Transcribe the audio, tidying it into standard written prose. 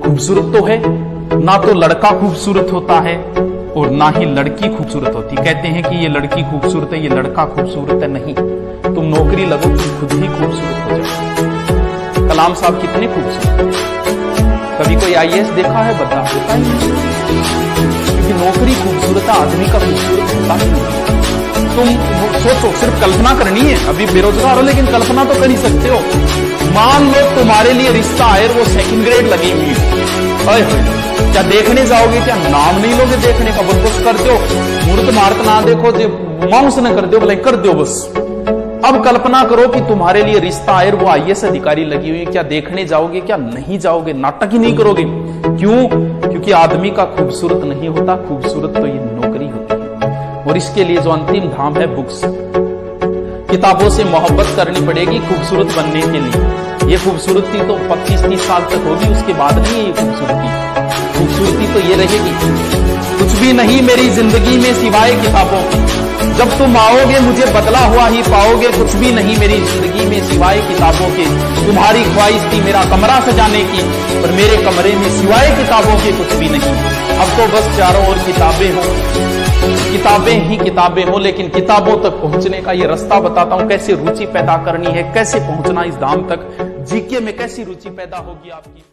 खूबसूरत तो है, ना तो लड़का खूबसूरत होता है और ना ही लड़की खूबसूरत होती। कहते हैं कि ये लड़की खूबसूरत है, ये लड़का खूबसूरत है। नहीं, तुम नौकरी लगो, तुम खुद ही खूबसूरत हो जाओ। कलाम साहब कितने खूबसूरत। कभी कोई आईएएस देखा है? बता होता ही नहीं, क्योंकि नौकरी खूबसूरत है, आदमी का खूबसूरत होता ही नहीं। तुम सोचो, सिर्फ कल्पना करनी है। अभी बेरोजगार हो लेकिन कल्पना तो कर ही सकते हो। मान लो तुम्हारे लिए रिश्ता आए, वो सेकंड ग्रेड लगी हुई, क्या देखने जाओगे? क्या नाम नहीं लोगे देखने का? बस कर दो, मूर्त मार्त ना देखो, माउस ना कर दो, भले कर दो बस। अब कल्पना करो कि तुम्हारे लिए रिश्ता आयर वो आईएएस अधिकारी लगी हुई, क्या देखने जाओगे? क्या नहीं जाओगे? नाटक ही नहीं करोगे। क्यों? क्योंकि आदमी का खूबसूरत नहीं होता, खूबसूरत तो ये नौकरी होती है। और इसके लिए जो अंतिम धाम है बुक्स, किताबों से मोहब्बत करनी पड़ेगी खूबसूरत बनने के लिए। ये खूबसूरती तो 25-30 साल तक होगी, उसके बाद नहीं। ये खूबसूरती तो ये रहेगी, कुछ भी नहीं मेरी जिंदगी में सिवाय किताबों। जब तुम आओगे मुझे बदला हुआ ही पाओगे, कुछ भी नहीं मेरी जिंदगी में सिवाय किताबों के। तुम्हारी ख्वाहिश थी मेरा कमरा सजाने की, पर मेरे कमरे में सिवाय किताबों के कुछ भी नहीं। अब तो बस चारों ओर किताबें हो, किताबें ही किताबें हो। लेकिन किताबों तक पहुंचने का ये रास्ता बताता हूं, कैसे रुचि पैदा करनी है, कैसे पहुंचना इस धाम तक। जीके में कैसी रुचि पैदा होगी आपकी।